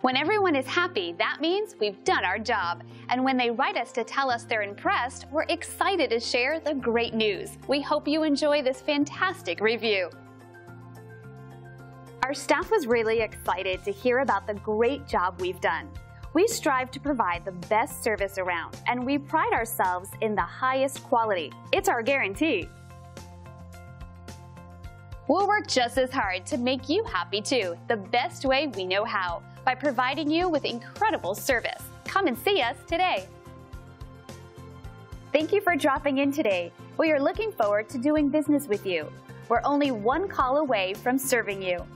When everyone is happy, that means we've done our job. And when they write us to tell us they're impressed, we're excited to share the great news. We hope you enjoy this fantastic review. Our staff was really excited to hear about the great job we've done. We strive to provide the best service around, and we pride ourselves in the highest quality. It's our guarantee. We'll work just as hard to make you happy too, the best way we know how, by providing you with incredible service. Come and see us today. Thank you for dropping in today. We are looking forward to doing business with you. We're only one call away from serving you.